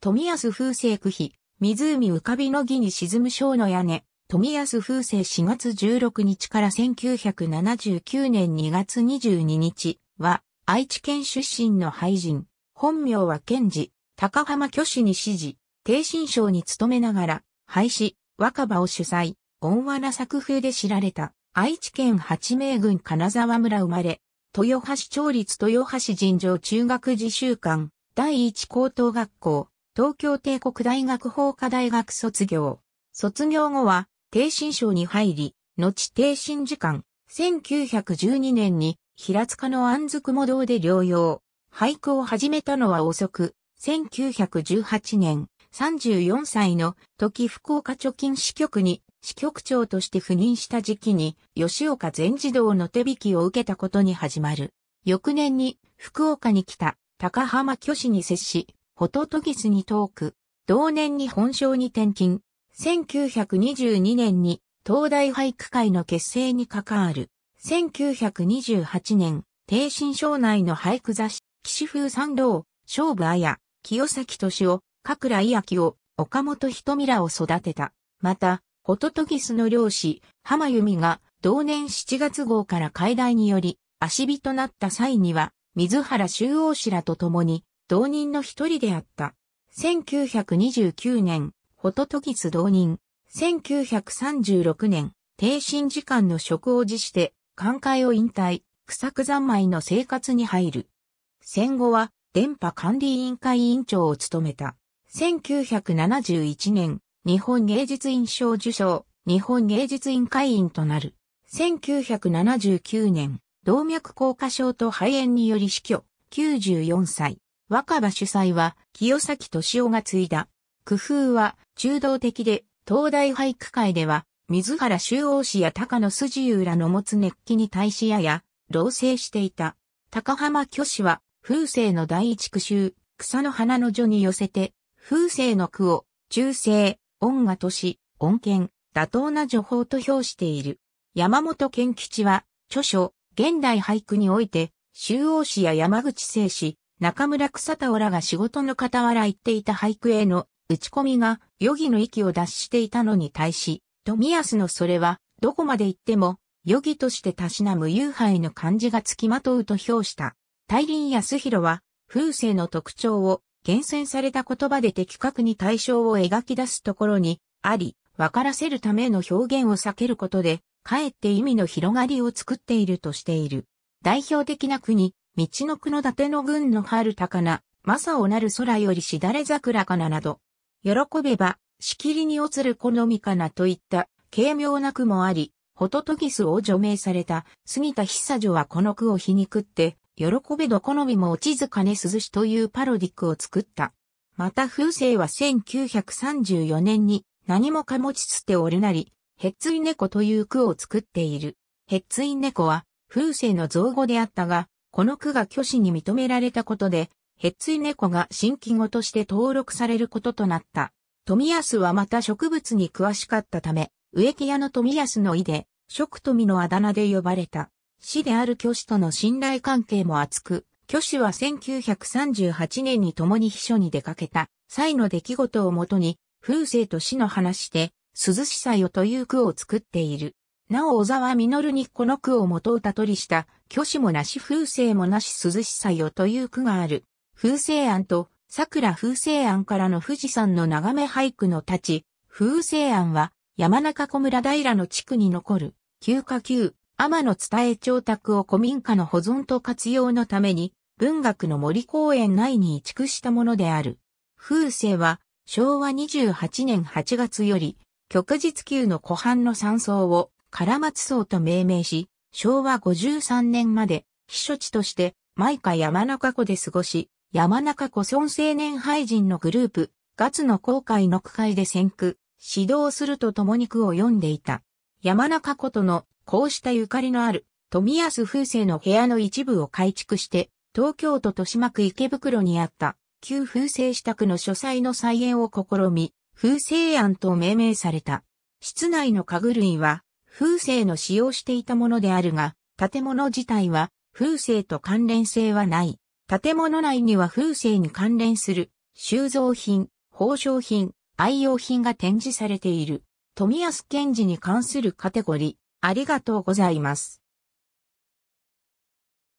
富安風生句碑、湖浮かびの儀に沈む章の屋根、富安風生4月16日から1979年2月22日は、愛知県出身の俳人、本名は賢治、高浜虚子に師事、逓信省に勤めながら、俳詩、和歌場を主宰、温和な作風で知られた、愛知県八名郡金沢村生まれ、豊橋町立豊橋尋常中学自習館、第一高等学校、東京帝国大学法科大学卒業。卒業後は、逓信省に入り、後逓信次官、1912年に、平塚の安宿母堂で療養。俳句を始めたのは遅く、1918年、34歳の時福岡貯金支局に支局長として赴任した時期に、吉岡全自動の手引きを受けたことに始まる。翌年に、福岡に来た、高浜虚子に接し、ホトトギスに投句。同年に本省に転勤。1922年に、東大俳句会の結成に関わる。1928年、逓信省内の俳句雑誌、岸風三郎、菖蒲綾、清崎敏夫、加倉井秋夫、岡本瞳らを育てた。また、ホトトギスの漁師、浜由美が同年7月号から解題により、足火となった際には、水原秋桜氏らと共に、同人の一人であった。1929年、ホトトギス同人。1936年、逓信次官の職を辞して、官会を引退、苦作三昧の生活に入る。戦後は、電波管理委員会委員長を務めた。1971年、日本芸術院賞受賞、日本芸術院会員となる。1979年、動脈硬化症と肺炎により死去、94歳。若葉主催は、清崎敏夫が継いだ。工夫は、中道的で、東大俳句会では、水原秋桜氏や高野素十らの持つ熱気に対しや老成していた。高浜虚子は、風生の第一句集、草の花の序に寄せて、風生の句を、中世、音が年、穏健、妥当な序法と評している。山本賢吉は、著書、現代俳句において、秋桜氏や山口清氏、中村草田らが仕事の傍ら言っていた俳句への打ち込みが、余儀の域を脱していたのに対し、富安のそれは、どこまで行っても、余儀としてたしなむ幽廃の感じがつきまとうと評した。大林安弘は、風生の特徴を、厳選された言葉で的確に対象を描き出すところに、あり、わからせるための表現を避けることで、かえって意味の広がりを作っているとしている。代表的な句に、みちのくの伊達の郡の春高な、まさおなる空よりしだれ桜かななど、喜べば、しきりにおつる好みかなといった軽妙な句もあり、ホトトギスを除名された杉田久女はこの句を皮肉って、喜べど好みも落ちず金涼しというパロディックを作った。また風生は1934年に何もか持ちつておるなり、へっつい猫という句を作っている。へっつい猫は風生の造語であったが、この句が虚子に認められたことで、へっつい猫が新季語として登録されることとなった。富安はまた植物に詳しかったため、植木屋の富安の意で、食富のあだ名で呼ばれた。師である虚子との信頼関係も厚く、虚子は1938年に共に秘書に出かけた際の出来事をもとに、風生と師の話で、涼しさよという句を作っている。なお小沢実にこの句を元歌取りした、虚子もなし風生もなし涼しさよという句がある。風生庵と、桜風生庵からの富士山の眺め俳句の太刀、風生庵は山中湖村平の地区に残る、旧家旧、天野伝町宅を古民家の保存と活用のために、文学の森公園内に移築したものである。風生は昭和28年8月より、旭日給の湖畔の山荘を唐松荘と命名し、昭和53年まで、避暑地として、毎回山中湖で過ごし、山中湖村青年俳人のグループ、月の公会の句会で選句、指導するとともに句を詠んでいた。山中湖との、こうしたゆかりのある、富安風生の部屋の一部を改築して、東京都豊島区池袋にあった、旧風生支度の書斎の再現を試み、風生庵と命名された。室内の家具類は、風生の使用していたものであるが、建物自体は、風生と関連性はない。建物内には風生に関連する収蔵品、宝飾品、愛用品が展示されている。富安健児に関するカテゴリー、ありがとうございます。